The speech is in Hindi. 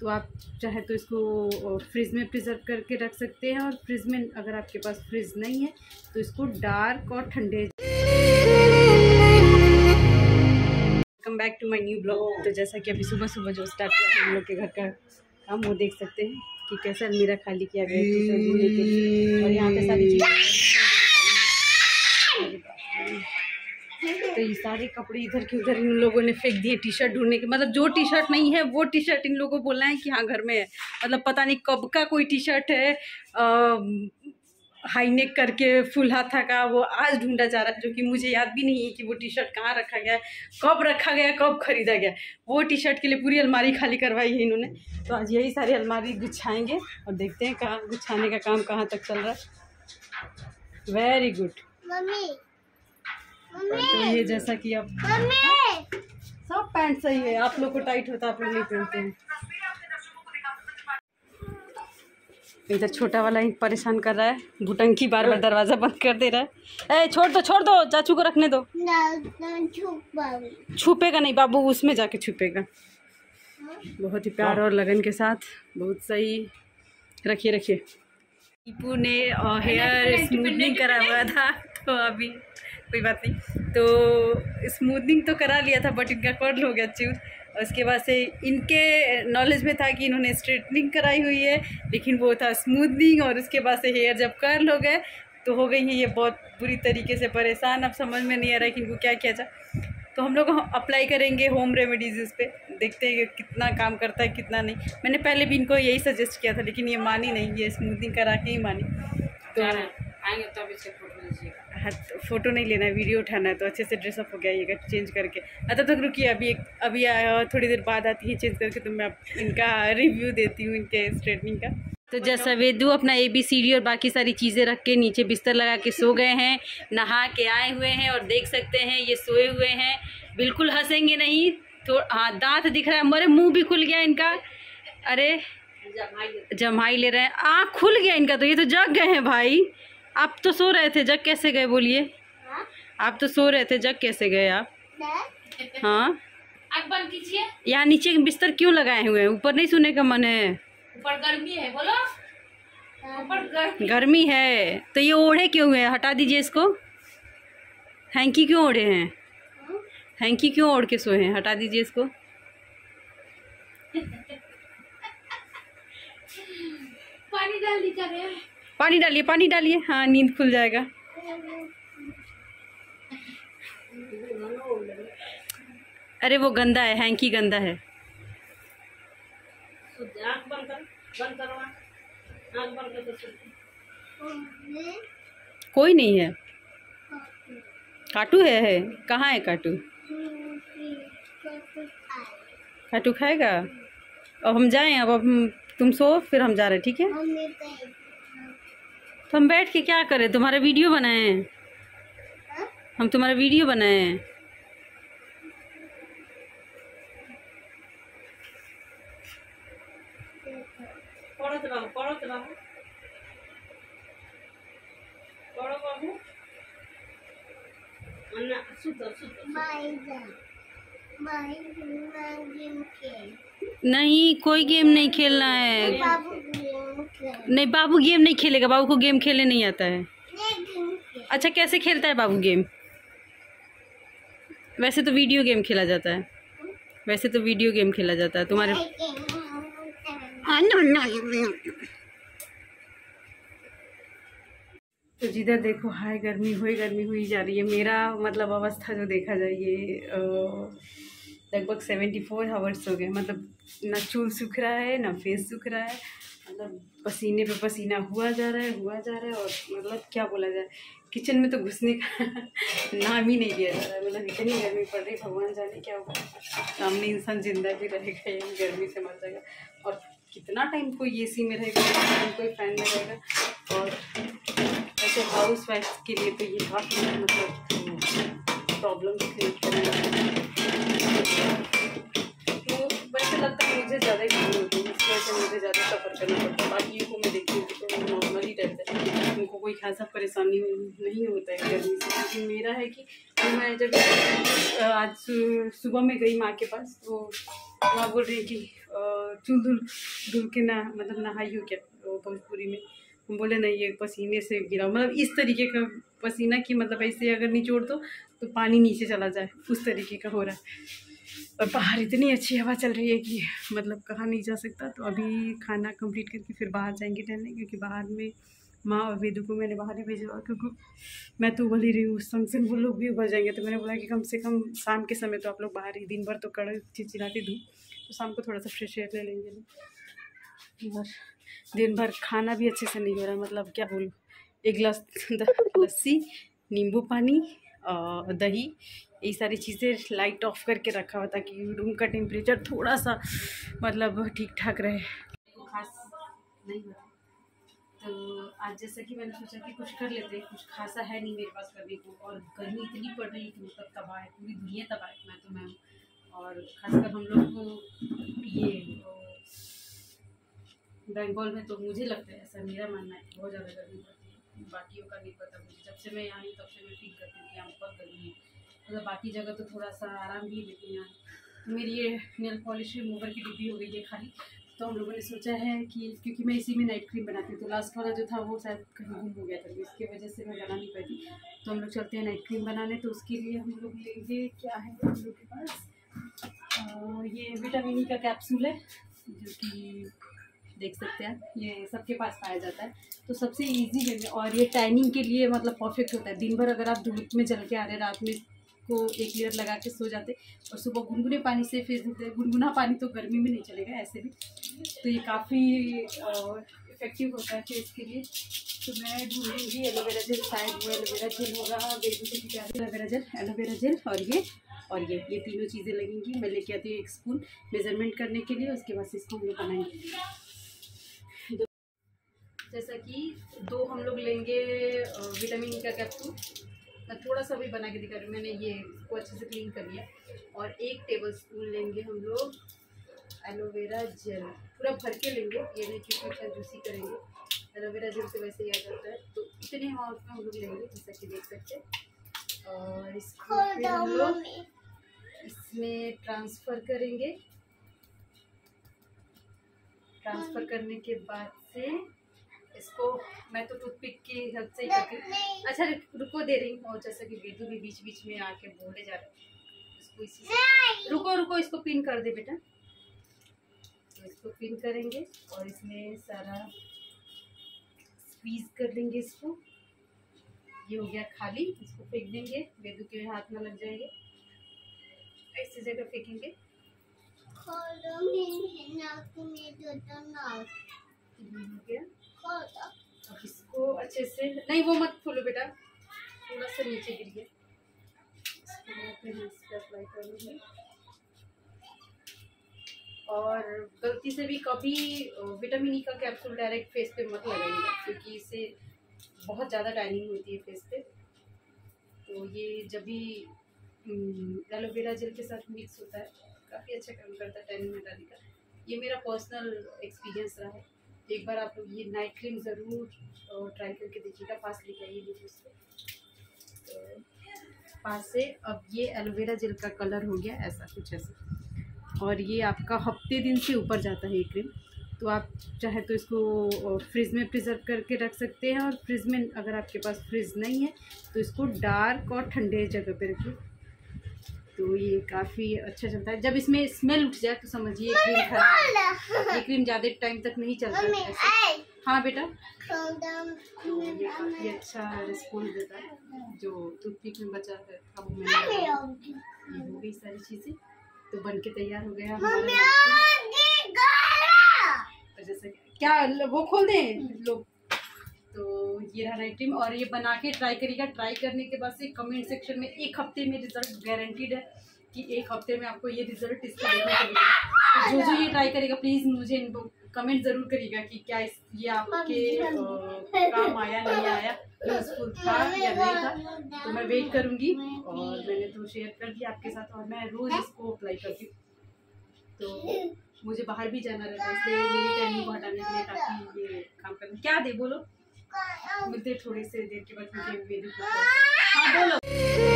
तो आप चाहे तो इसको फ्रिज में प्रिजर्व करके रख सकते हैं, और फ्रिज में अगर आपके पास फ्रिज नहीं है तो इसको डार्क और ठंडे। Welcome back to my new blog. तो जैसा कि अभी सुबह सुबह जो स्टार्ट किया हम लोग के घर का काम, वो देख सकते हैं कि कैसे अलमीरा खाली किया गया है, और यहाँ पे सारी चीज़ें, तो ये सारे कपड़े इधर के उधर इन लोगों ने फेंक दिए। टी शर्ट ढूंढने के मतलब जो टी शर्ट नहीं है वो टी शर्ट इन लोगों को बोलना है कि हाँ घर में है, मतलब पता नहीं कब का कोई टी शर्ट है हाई नेक करके फुल हाथा का, वो आज ढूंढा जा रहा है, जो कि मुझे याद भी नहीं है कि वो टी शर्ट कहाँ रखा गया, कब रखा गया, कब खरीदा गया। वो टी शर्ट के लिए पूरी अलमारी खाली करवाई है इन्होंने, तो आज यही सारी अलमारी गुछाएंगे और देखते हैं कहाँ गुछाने का काम कहाँ तक चल रहा है। Very good mummy. तो ये जैसा कि आप सब पैंट सही है, आप लोग को टाइट होता आप लोग नहीं पहनते हैं। इधर छोटा वाला ही परेशान कर रहा है, भुटंकी बार बार दरवाज़ा बंद कर दे रहा है। ए छोड़ दो चाचू को रखने दो, छुपेगा नहीं बाबू, उसमें जाके छुपेगा। बहुत ही प्यार और लगन के साथ, बहुत सही। रखिए रखिए। टीपू ने हेयर स्मूथनिंग करा हुआ था, तो अभी कोई बात नहीं, तो स्मूथनिंग तो करा लिया था बट इनका कर्ल हो गया चूज। उसके बाद से इनके नॉलेज में था कि इन्होंने स्ट्रेटनिंग कराई हुई है, लेकिन वो था स्मूथनिंग, और उसके बाद से हेयर जब कर्ल हो गए तो हो गई है ये बहुत बुरी तरीके से परेशान। अब समझ में नहीं आ रहा है कि इनको क्या किया जाए, तो हम लोग अप्लाई करेंगे होम रेमेडीज़ इस पर, देखते हैं कितना काम करता है कितना नहीं। मैंने पहले भी इनको यही सजेस्ट किया था लेकिन ये मानी नहीं, ये स्मूथनिंग करा के ही मानी। तो आएंगे तब इससे फोटो लीजिएगा। हाँ तो फोटो नहीं लेना है, वीडियो उठाना है, तो अच्छे से ड्रेसअप हो गया ये चेंज करके। तब तक रुकिए, अभी थोड़ी देर बाद आती है चेंज करके, तो मैं इनका रिव्यू देती हूँ इनके स्ट्रेटनिंग का। तो जैसा वेदू अपना ABCD और बाकी सारी चीज़ें रख के नीचे बिस्तर लगा के सो गए हैं, नहा के आए हुए हैं, और देख सकते हैं ये सोए हुए हैं, बिल्कुल हंसेंगे नहीं। तो हाँ दाँत दिख रहा है, मेरे मुँह भी खुल गया इनका, अरे जमाई ले रहे हैं, आँख खुल गया इनका, तो ये तो जग गए हैं भाई। आप तो सो रहे थे, जग कैसे गए बोलिए? आप तो सो रहे थे, जग कैसे गए आप? हाँ बंद कीजिए। यहाँ नीचे बिस्तर क्यों लगाए हुए हैं? ऊपर नहीं सोने का मन है, ऊपर गर्मी है, बोलो ऊपर गर्मी है। तो ये ओढ़े क्यों हुए? हटा दीजिए इसको। हैंकी क्यों ओढ़े हैं? हैंकी क्यों ओढ़ के सोए हैं? हटा दीजिए इसको। पानी डालिए, पानी डालिए, हाँ नींद खुल जाएगा। अरे वो गंदा है, हैंकी गंदा है। कोई नहीं है, काटू है कहाँ है काटू? काटू खाएगा। अब हम जाएं, अब तुम सो फिर हम जा रहे, ठीक है? तो हम बैठ के क्या करें, तुम्हारा वीडियो बनाए हम, तुम्हारा वीडियो बनाए। नहीं कोई गेम नहीं खेलना है, नहीं बाबू गेम नहीं खेलेगा, बाबू को गेम खेलने नहीं आता है। अच्छा कैसे खेलता है बाबू गेम? वैसे तो वीडियो गेम खेला जाता है, वैसे तो वीडियो गेम खेला जाता है तुम्हारे। तो जिधर देखो हाय गर्मी हुई, गर्मी हुई जा रही है। मेरा मतलब अवस्था जो देखा जाए, ये लगभग 74 आवर्स हो गए, मतलब ना चूल सूख रहा है ना फेस सूख रहा है, मतलब पसीने पे पसीना हुआ जा रहा है। और मतलब क्या बोला जाए, किचन में तो घुसने का नाम ही नहीं लिया जा रहा है, मतलब इतनी गर्मी पड़ रही, भगवान जाने क्या होगा, सामने इंसान जिंदा भी रहेगा या गर्मी से मर जाएगा, और कितना टाइम कोई AC में रहेगा, कोई फैन में रहेगा। और ऐसे हाउस वाइफ के लिए तो ये बहुत मतलब प्रॉब्लम, वैसे लगता है मुझे ज़्यादा ही गर्मी होती है, इसकी वजह से मुझे ज़्यादा सफ़र करना पड़ता है। बाकी को मैं देखती हूँ तो नॉर्मल ही रहता है, उनको कोई खासा परेशानी नहीं होता है गर्मी से। क्योंकि मेरा है कि मैं जब आज सुबह में गई माँ के पास, तो वहाँ बोल रही कि चूल धुल के ना मतलब नहाई हो क्या भोजपुरी में, हम बोले नहीं ये पसीने से गिरा, मतलब इस तरीके का पसीना कि मतलब ऐसे अगर निचोड़ दो तो पानी नीचे चला जाए, उस तरीके का हो रहा है। और बाहर इतनी अच्छी हवा चल रही है कि मतलब कहा नहीं जा सकता। तो अभी खाना कंप्लीट करके फिर बाहर जाएंगे टहलने, क्योंकि बाहर में माँ और वेदू को मैंने बाहर ही भेजा हुआ, क्योंकि मैं तो उबल ही रही हूँ संगसन, वो लोग भी उबल जाएंगे। तो मैंने बोला कि कम से कम शाम के समय तो आप लोग बाहर ही, दिन भर तो कड़क चिचिलाती दूँ, तो शाम को थोड़ा सा फ्रेश एयर ले लेंगे। और दिन भर खाना भी अच्छे से नहीं हो रहा, मतलब क्या बोलूँ, एक गिलास लस्सी, नींबू पानी और दही, ये सारी चीज़ें लाइट ऑफ करके रखा हुआ ताकि रूम का टेम्परेचर थोड़ा सा मतलब ठीक ठाक रहे। खास नहीं हो रहा, तो आज जैसा कि मैंने सोचा कि कुछ कर लेते हैं, कुछ खासा है नहीं मेरे पास करने को, और गर्मी इतनी पड़ रही कि मतलब तबाह है, पूरी दुनिया तबाह है। मैं तो मैम और खासकर हम लोग को ये बंगाल में, तो मुझे लगता है ऐसा, मेरा मानना है बहुत ज़्यादा गर्मी पड़ती है, बाकियों का नहीं पता मुझे। जब से मैं यहाँ आई तब से मैं फील करती हूँ कि यहाँ बहुत गर्मी है, मतलब बाकी जगह तो थोड़ा सा आराम भी है, लेकिन यहाँ तो मेरी ये नेल पॉलिश रिमूवर की डिब्बी हो गई है खाली। तो हम लोगों ने सोचा है कि क्योंकि मैं इसी में नाइट क्रीम बनाती हूँ, तो लास्ट वाला जो था वो शायद कहीं गुम हो गया था, इसकी वजह से मैं बना नहीं पाती। तो हम लोग चलते हैं नाइट क्रीम बनाने, तो उसके लिए हम लोग लेंगे, क्या है हम लोग के पास, ये विटामिन ई का कैप्सूल है जो कि देख सकते हैं ये सबके पास पाया जाता है, तो सबसे इजी वे में, और ये टैनिंग के लिए मतलब परफेक्ट होता है। दिन भर अगर आप धूप में जल के आ रहे, रात में को एक लेयर लगा के सो जाते और सुबह गुनगुने पानी से फेस धोते हैं, गुनगुना पानी तो गर्मी में नहीं चलेगा ऐसे भी, तो ये काफ़ी इफेक्टिव होता है फेस के लिए। तो मैं ढूंढूंगी एलोवेरा जेल, शायद वो एलोवेरा जेल होगा, एलोवेरा जेल, एलोवेरा जेल और ये तीनों चीज़ें लगेंगी। मैं लेके आती हूँ एक स्पून मेजरमेंट करने के लिए, उसके बाद इसको हम लोग बनाएंगे। जैसा कि दो हम लोग लेंगे विटामिन ई का कैप्सूल, मैं थोड़ा सा भी बना के दिखा रही हूँ, मैंने ये इसको अच्छे से क्लीन कर लिया। और एक टेबलस्पून लेंगे हम लोग एलोवेरा जेल, पूरा भर के लेंगे, ये नहीं कि थोड़ा जूसी करेंगे, एलोवेरा जेल से वैसे ही आ जाता है। तो इतने अमाउंट में हम लोग लेंगे, जैसा कि देख सकते हैं। और इसको हम लोग इसमें ट्रांसफ़र करेंगे, ट्रांसफ़र करने के बाद से इसको मैं तो टूथपिक की हेल्प से ही करती हूँ। अच्छा रुको दे रही हूँ, और जैसा कि वेदू भी बीच बीच में आके बोले जा रहे हैं, इसको इसी से रुको इसको पिन कर दे बेटा। तो इसको पिन करेंगे और इसमें सारा स्क्वीज कर लेंगे इसको, ये हो गया खाली, इसको फेंक देंगे, वेदू के हाथ में लग जाएंगे, ऐसी जगह फेंकेंगे। अब इसको अच्छे से, नहीं वो मत खोलो बेटा, थोड़ा सा नीचे गिर गया, इसको मैं अपने हाथ से अप्लाई कर लूँगी। और गलती से भी कभी विटामिन ई का कैप्सूल डायरेक्ट फेस पे मत लगाइएगा, क्योंकि इससे बहुत ज़्यादा टैनिंग होती है फेस पे। तो ये जब भी एलोवेरा जेल के साथ मिक्स होता है, काफ़ी अच्छा काम करता है टैनिंग हटाने का। ये मेरा पर्सनल एक्सपीरियंस रहा है, एक बार आप लोग ये नाइट क्रीम ज़रूर ट्राई करके देखिएगा। पास लेके आइए मुझे उससे पास से। अब ये एलोवेरा जेल का कलर हो गया ऐसा कुछ ऐसा, और ये आपका हफ्ते दिन से ऊपर जाता है ये क्रीम। तो आप चाहे तो इसको फ्रिज में प्रिजर्व करके रख सकते हैं, और फ्रिज में अगर आपके पास फ्रिज नहीं है तो इसको डार्क और ठंडे जगह पे रखिए, तो ये काफ़ी अच्छा चलता है। जब इसमें स्मेल उठ जाए तो समझिए क्रीम खराब, ये क्रीम ज़्यादा टाइम तक नहीं चलता। हाँ बेटा, तो ये काफ़ी अच्छा रिस्पॉन्स देता है, जो टूथपिक में बचा है अब मैंने, ये हो गई सारी चीज़ें, तो बन के तैयार हो गया हमारा। और जैसे क्या वो खोल दें लोग, तो ये रहा नाइट क्रीम, और ये बना के ट्राई करिएगा। ट्राई करने के बाद से कमेंट सेक्शन में, एक हफ्ते में रिजल्ट गारंटीड है कि एक हफ्ते में आपको ये रिजल्ट इसका देखने को मिलेगा। तो जो ये ट्राई करेगा प्लीज़ मुझे इनको कमेंट ज़रूर करिएगा कि क्या ये आपके काम आया नहीं आया, यूजफुल था या नहीं था। तो मैं वेट करूँगी, और मैंने तो शेयर कर दिया आपके साथ, और मैं रोज़ इसको अप्लाई करती हूँ। तो मुझे बाहर भी जाना रहता है, इसलिए मेरी टाइम को हटाने के लिए काफ़ी ये काम करना। क्या दे बोलो, मिलते थोड़ी से देर के बाद मुझे। हाँ बोलो।